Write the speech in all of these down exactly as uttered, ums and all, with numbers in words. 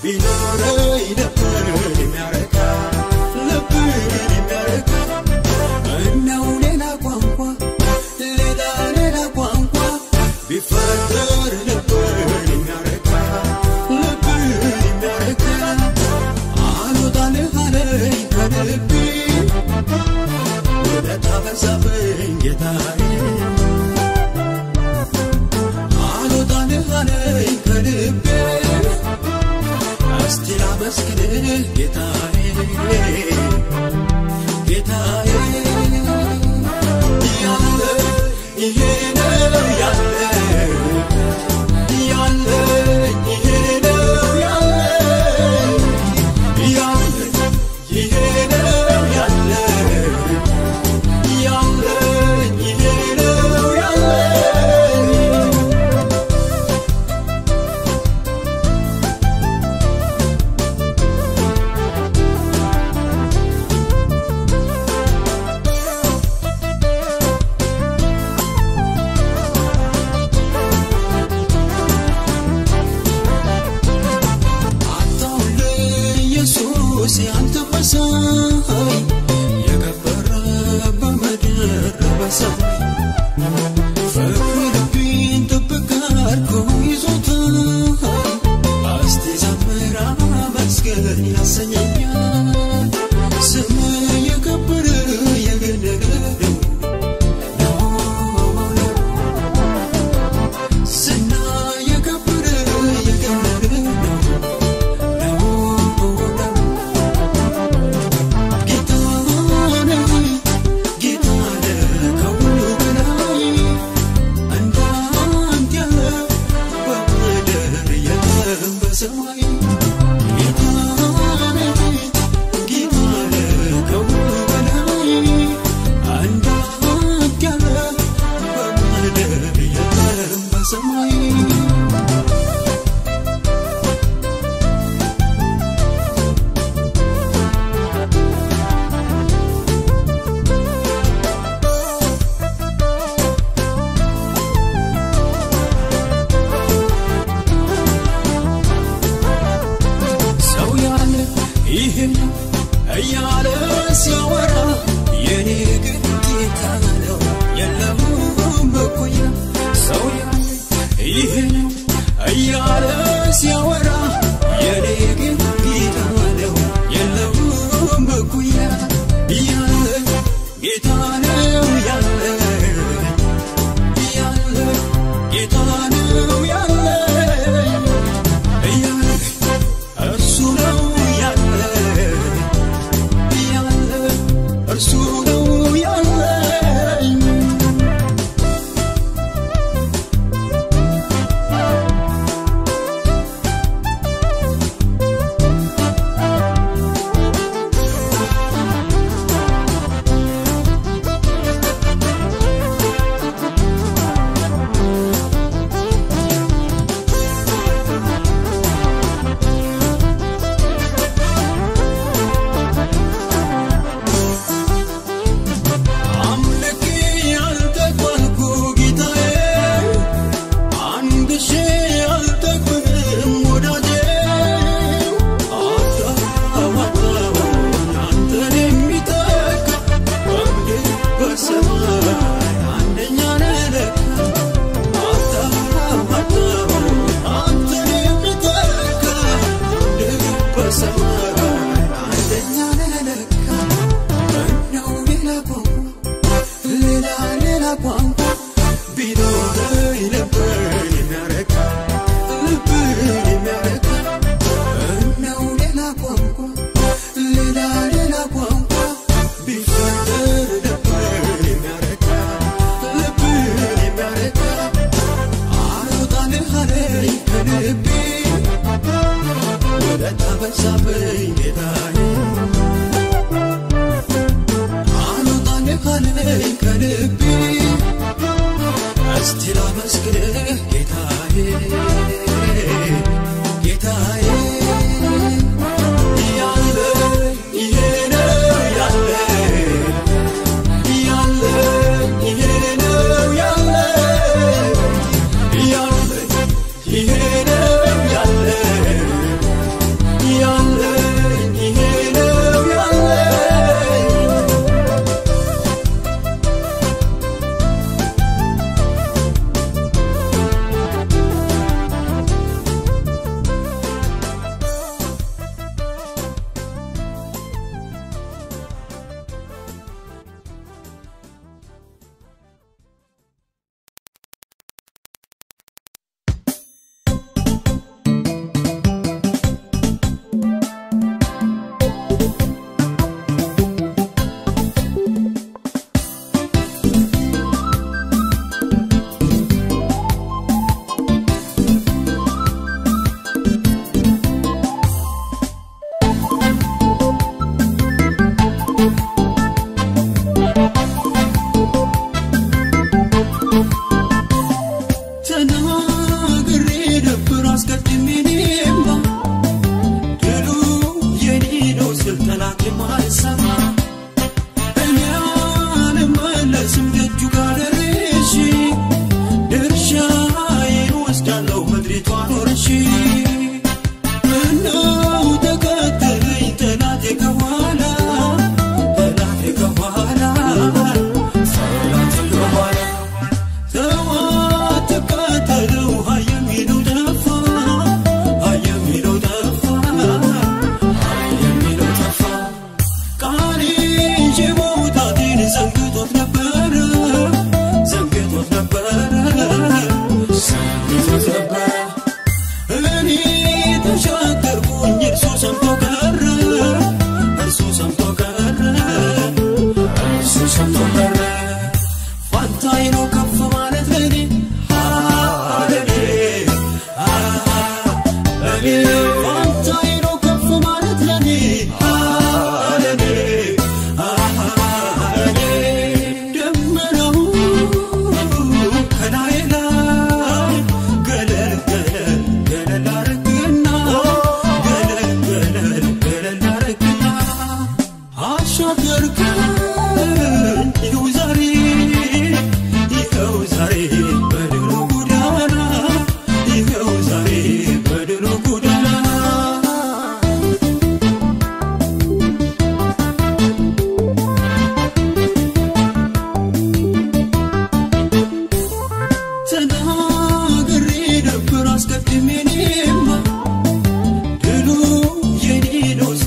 يا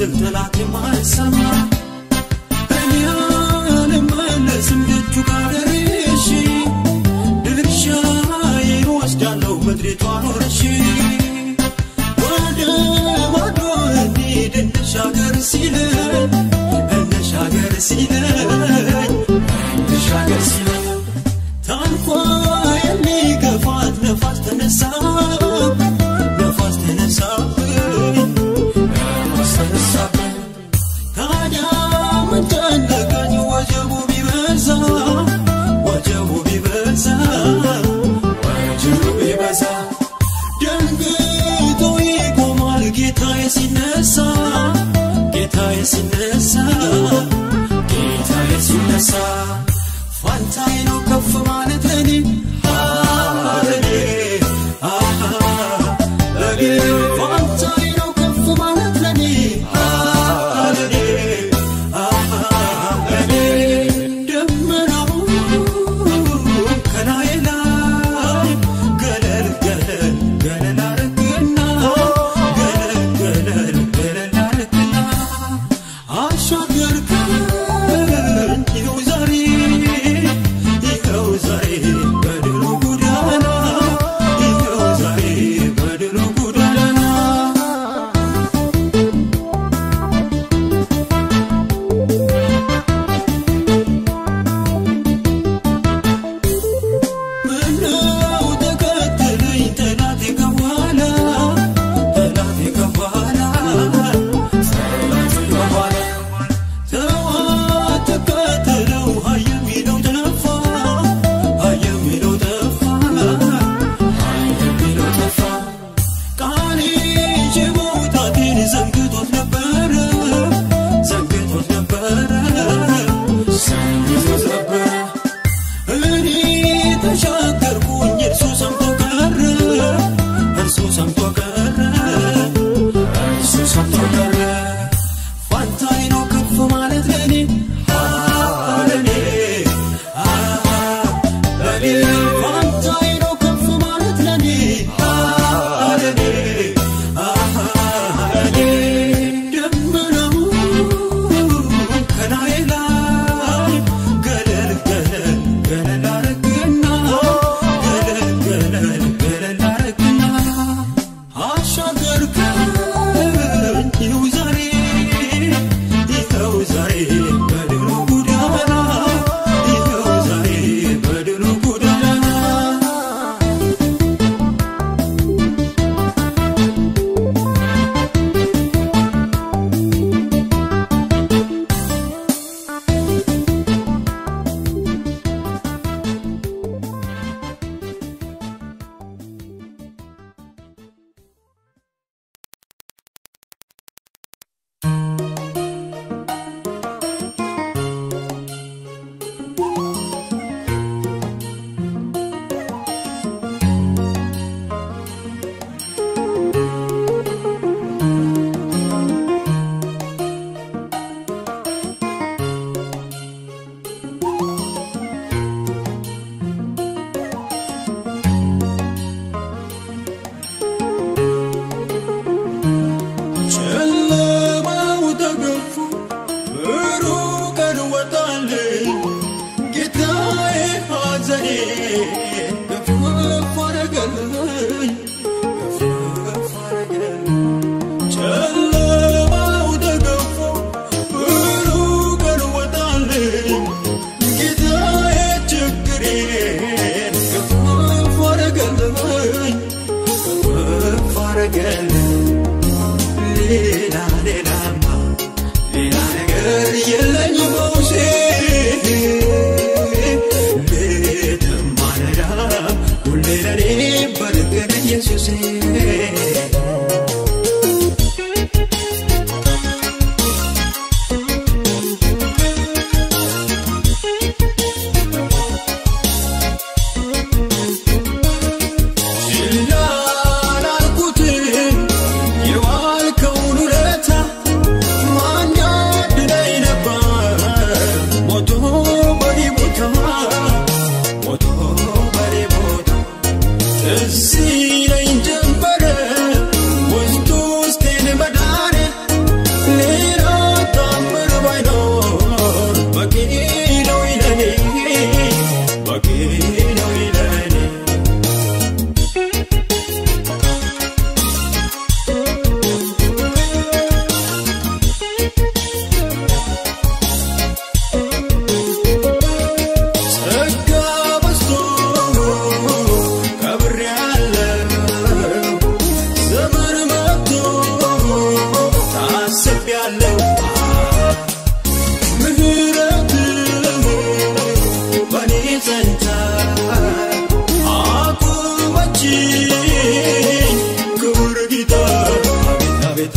سبتلاتي ما يسمع أنيان مالس مجدو قادريشي دلك شاير واسجانو مدري طوانو رشي وادو وادو هنيد النشاقر سيلان النشاقر سيلان النشاقر سيلان تانقوا يلي قفات نفاس تنساب نفاس تنساب وجهه ببزا وجهه ببزا.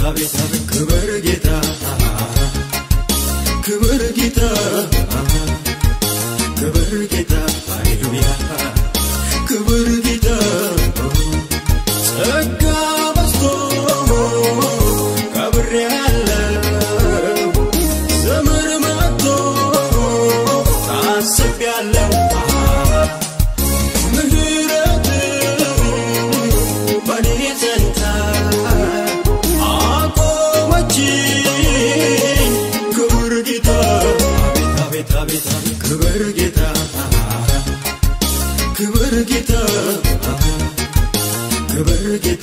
tabi tabi kıvır git kıvır git kıvır git haleluya kıvır git We're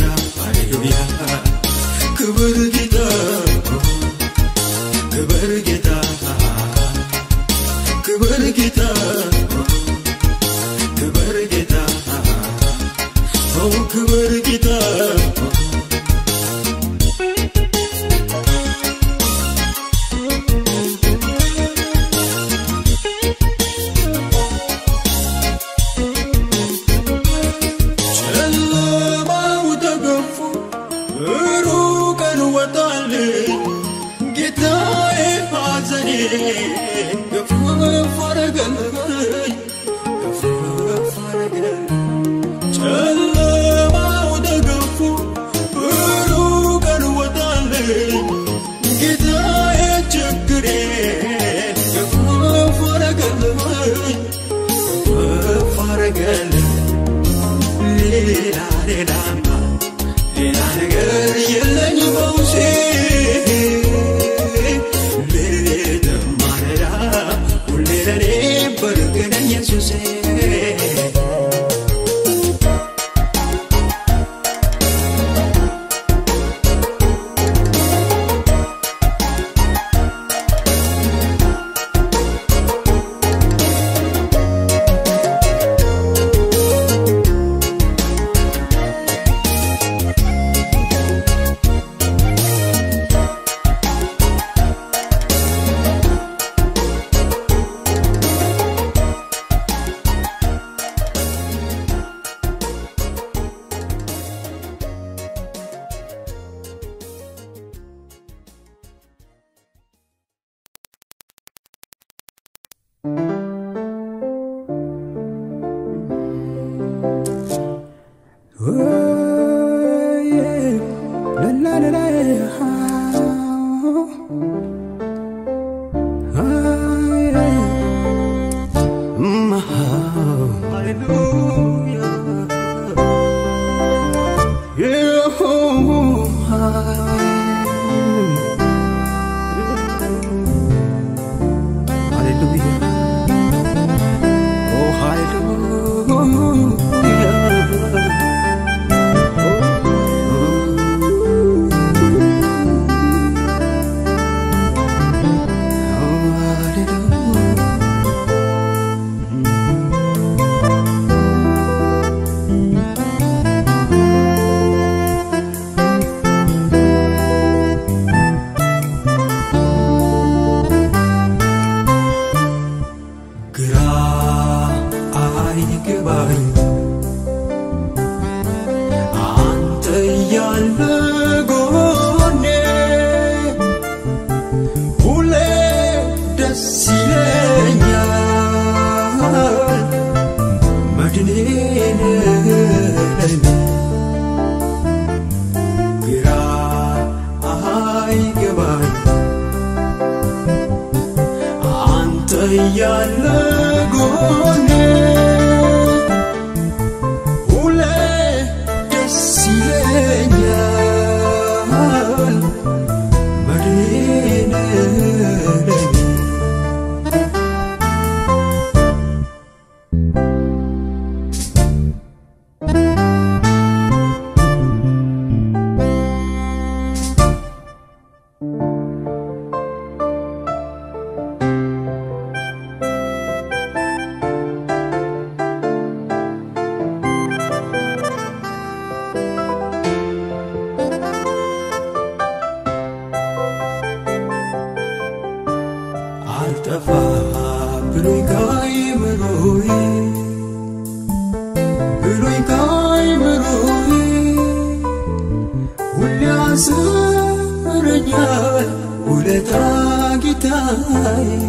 ورجال ولتا جتاي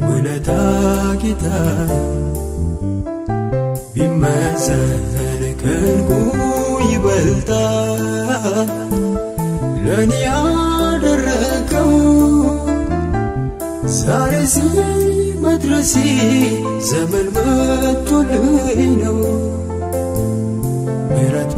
ولتا جتاي بما زال كالكو يبلتا لاني عدركو سارسي مدرسي زمن ما تلينو مرات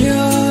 يا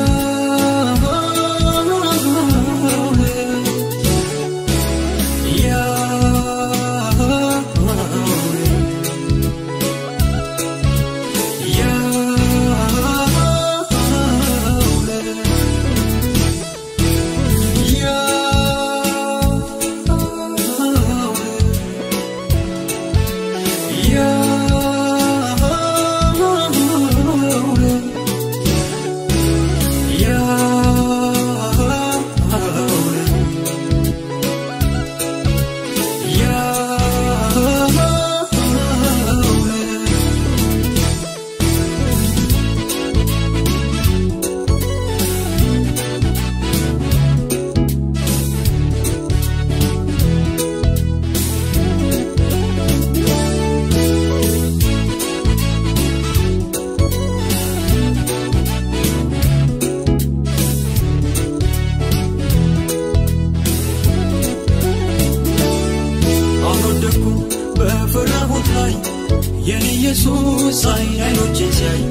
يسوس عينو جزاي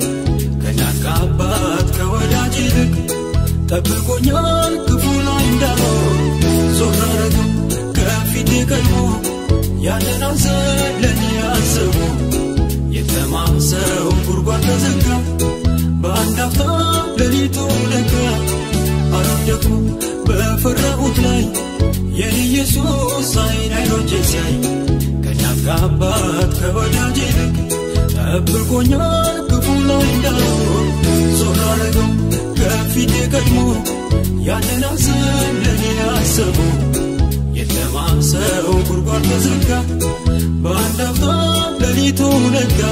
كنا كابات كولاجلك تبقونيان كفونا عندو زهرك كافيتك المو يا نازل يا سمو يتمام سو قربان تزكى باندفتا لريتو لك أردت بفرقت لي يا يسوس عينو جزاي كابات كولاجلك تبرقونيان كفولا يدور زهركم كافيتك المو يعني نازل لنا سبو يتمام سو قربان تزكى باندفتا لريتو لك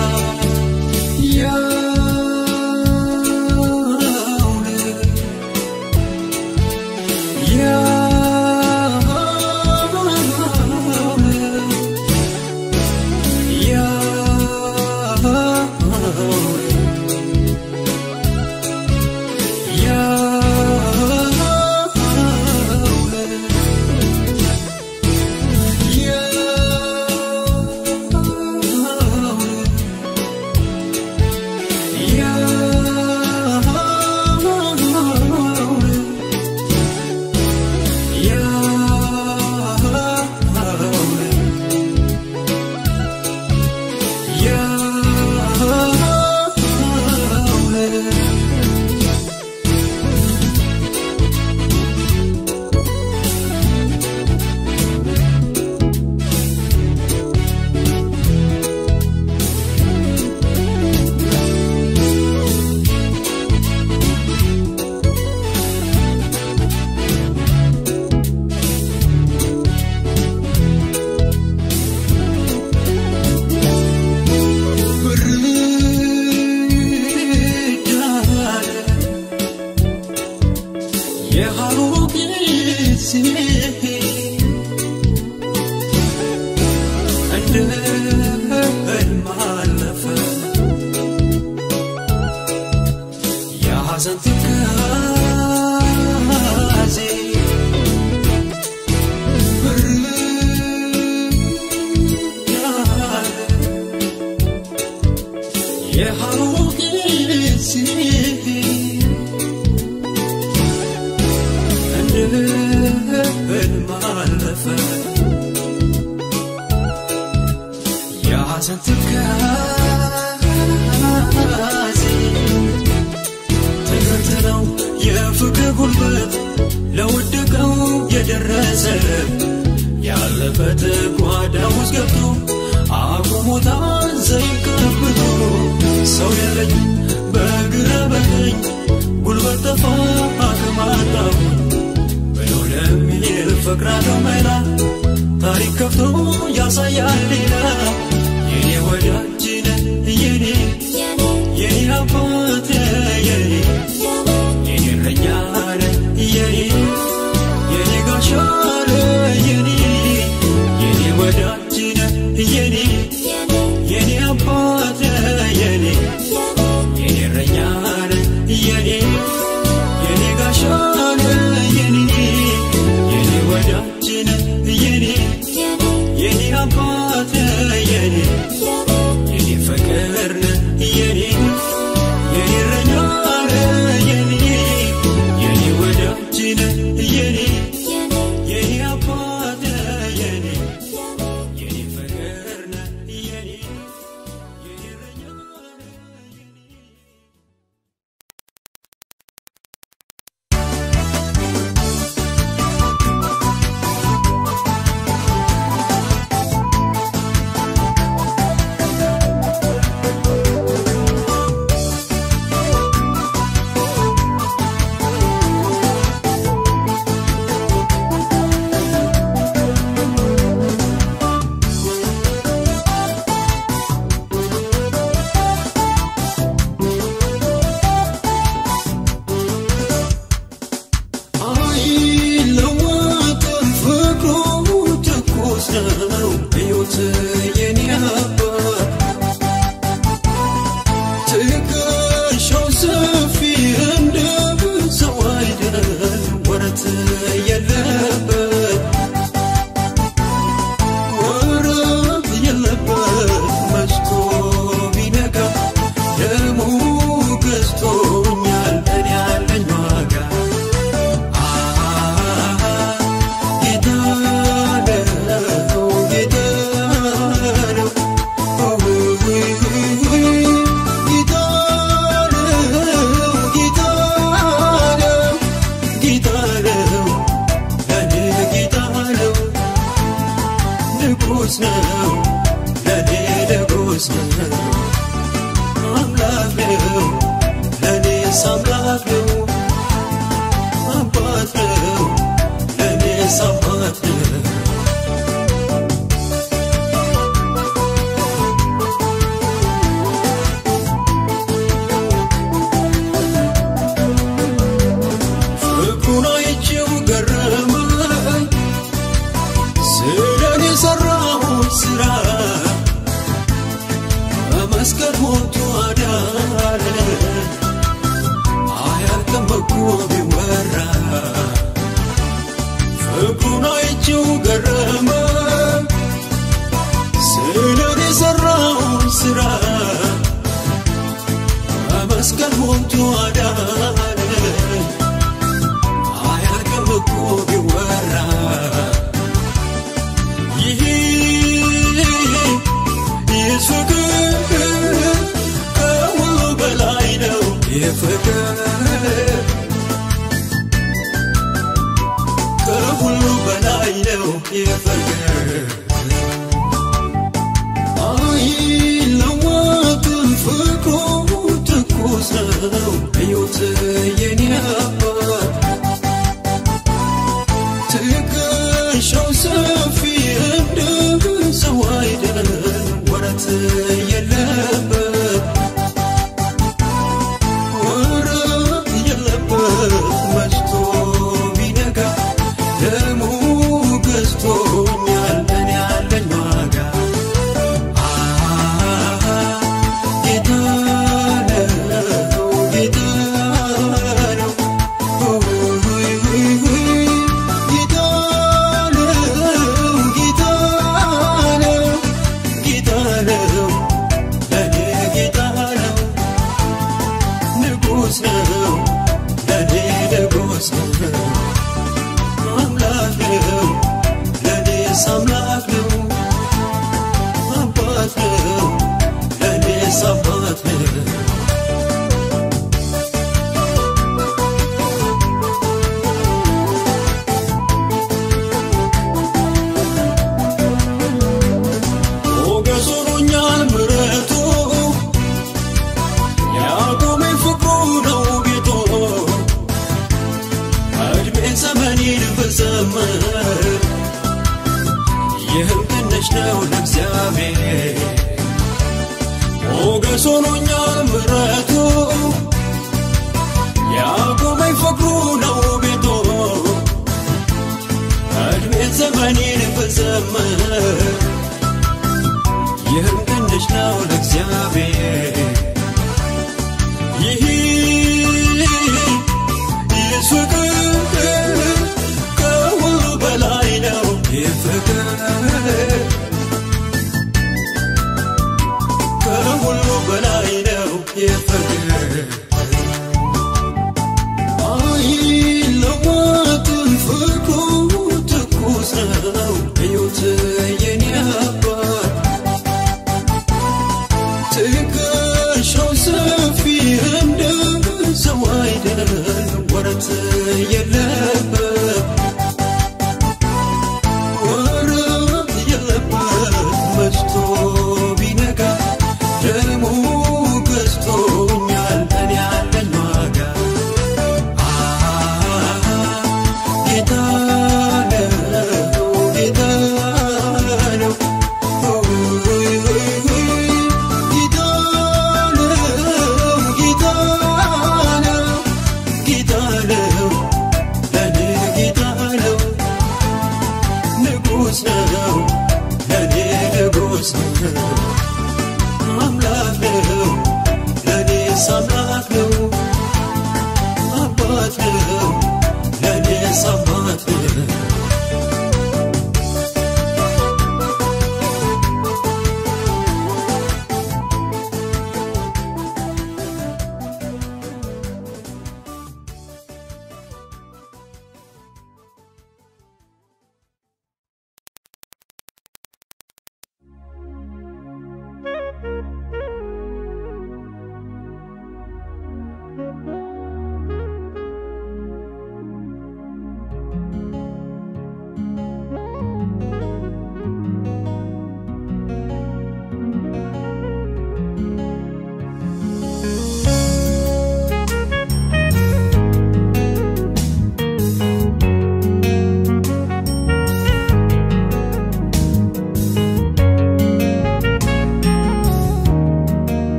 يا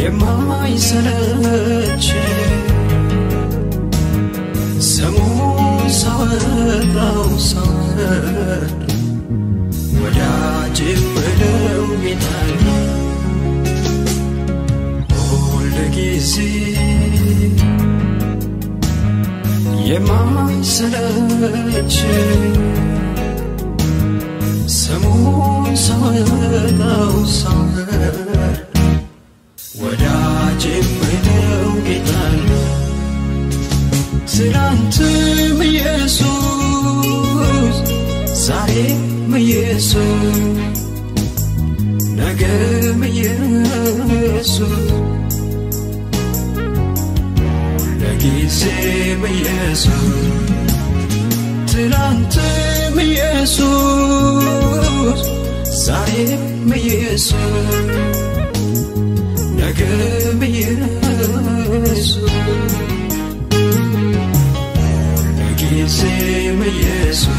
የማይሰለች ሰሙን ሳወጣው ሳወር ወዳጄ ምለው ጌታዬ ሁልጊዜ የማይሰለች ሰሙን ሳወጣው ሳወር ወዳጄም ነው ጌታዬ ስላንተም ኢየሱስ ዛሬም ኢየሱስ ነገም ኢየሱስ ለጊዜም ኢየሱስ ትላንትም ኢየሱስ ዛሬም ኢየሱስ ነገም ኢየሱስ ለጊዜም ኢየሱስ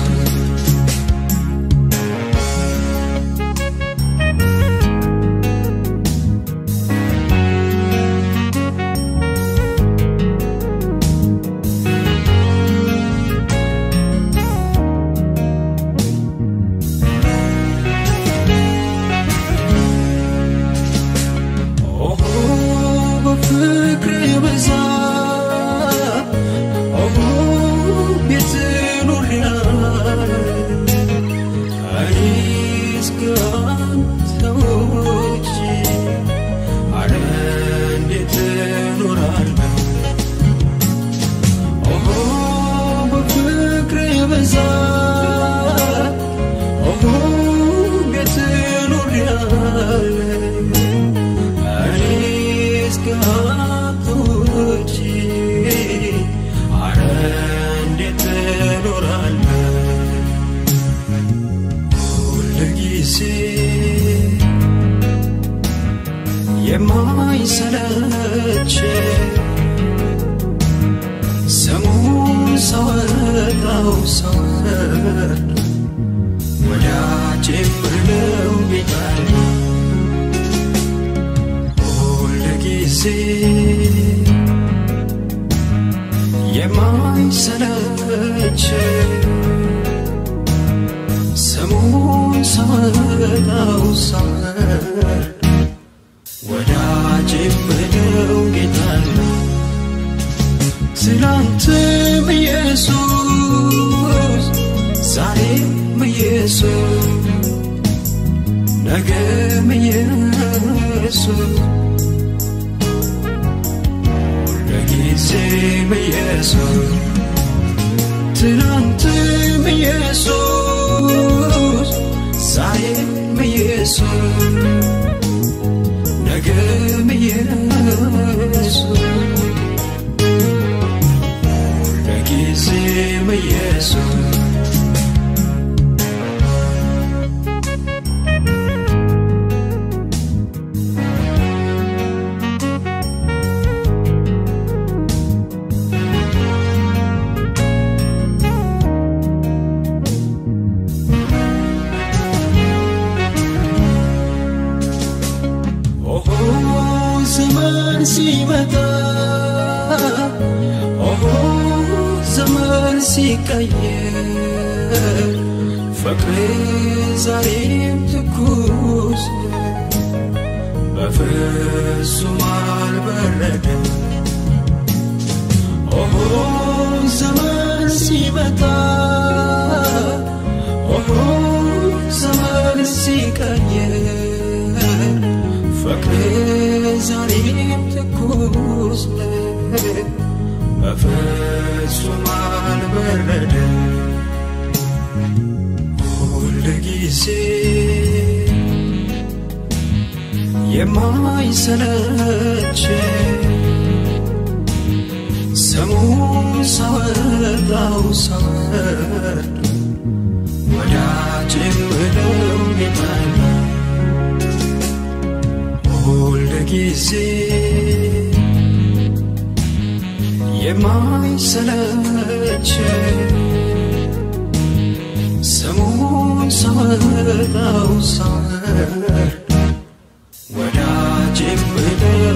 When I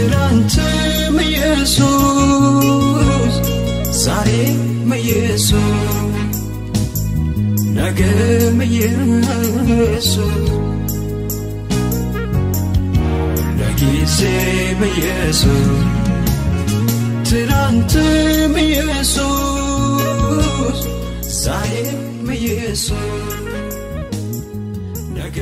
ትላንት ኢየሱስ ዛሬ ኢየሱስ ነገ ኢየሱስ ጊዜ ኢየሱስ ትላንት ኢየሱስ ዛሬ ኢየሱስ ነገ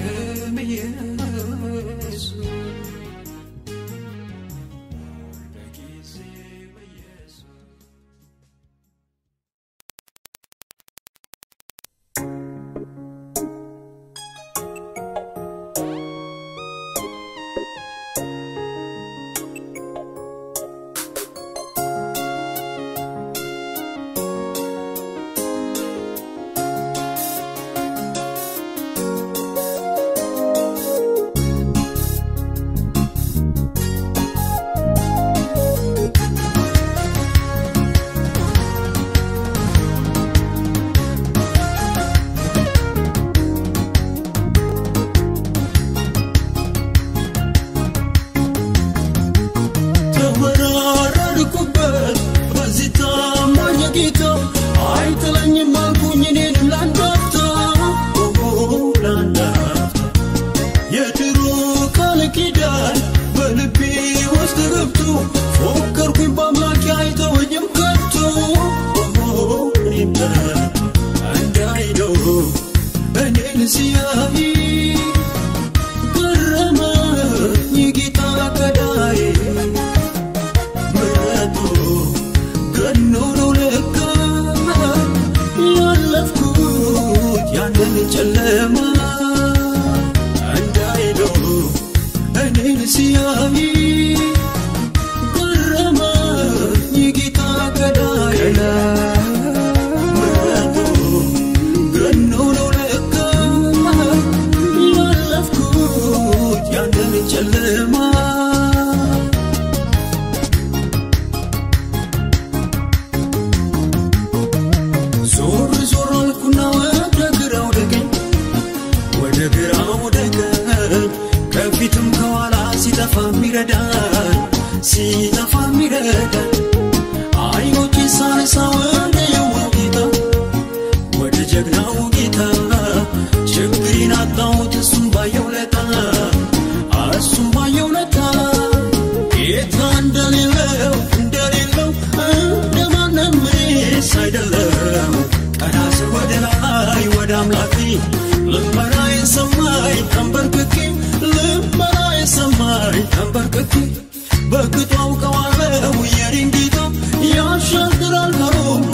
بكتو كوالو يا رينديتو يا شاطر الغروب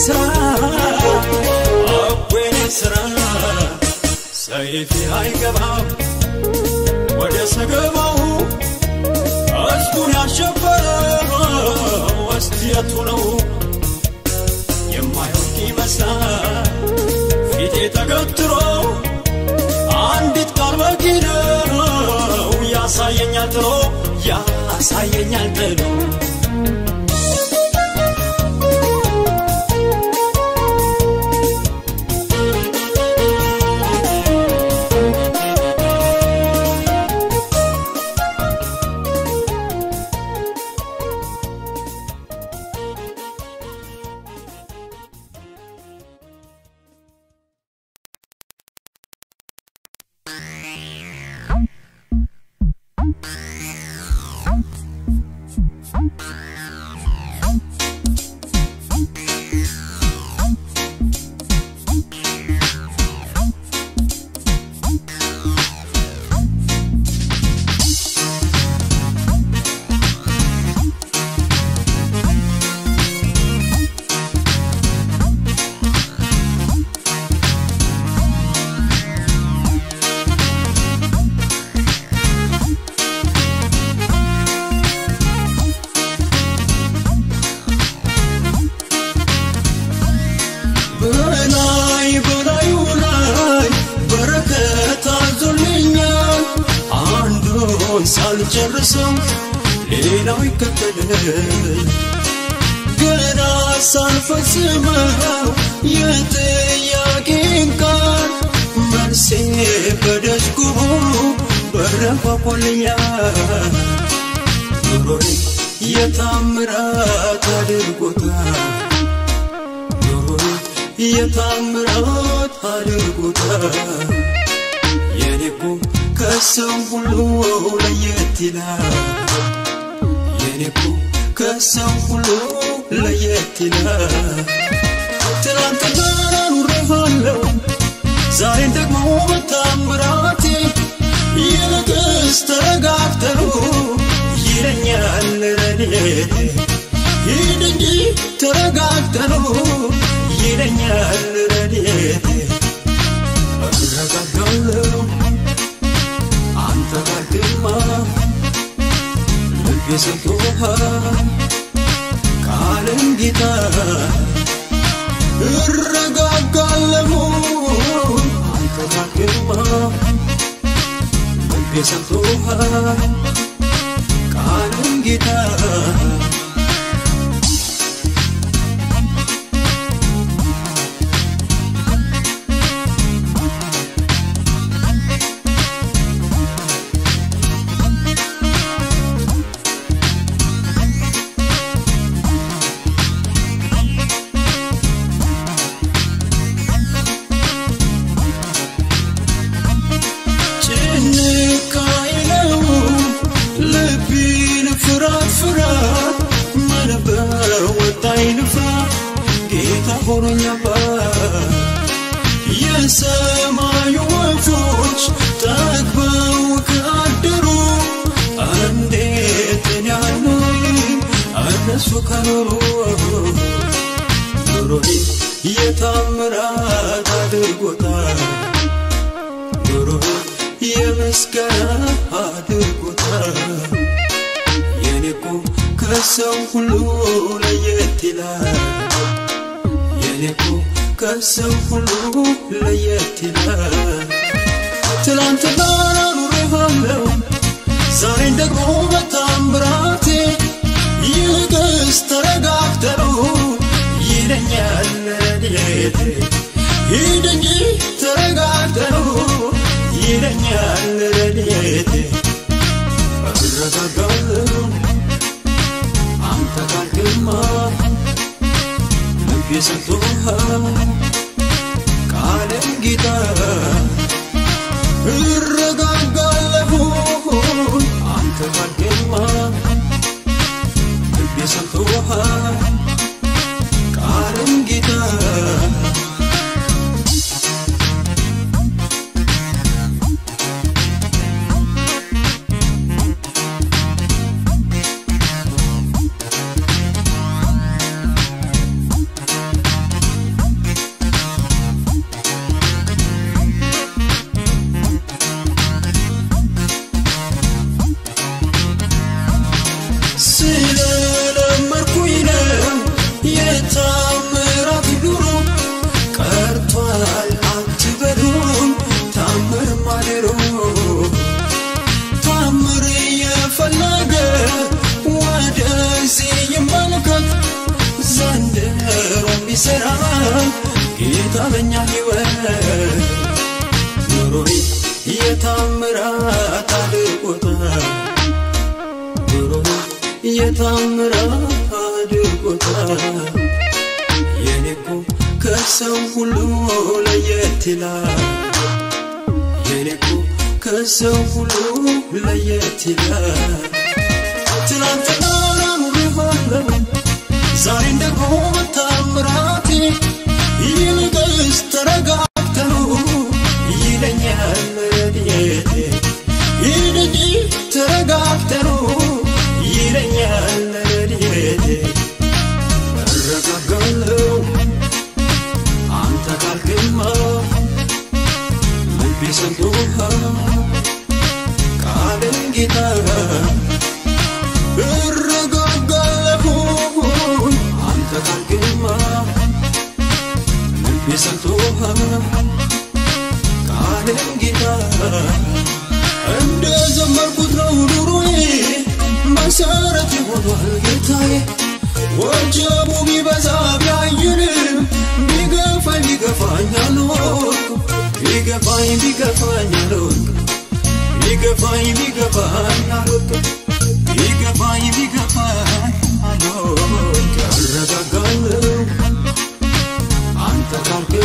يا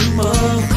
Come on.